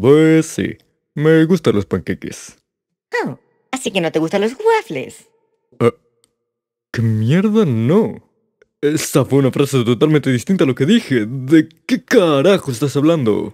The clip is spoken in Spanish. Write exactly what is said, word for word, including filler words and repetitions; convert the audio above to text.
Pues sí, me gustan los panqueques. Oh, así que no te gustan los waffles. Ah, ¿qué mierda no? Esa fue una frase totalmente distinta a lo que dije. ¿De qué carajo estás hablando?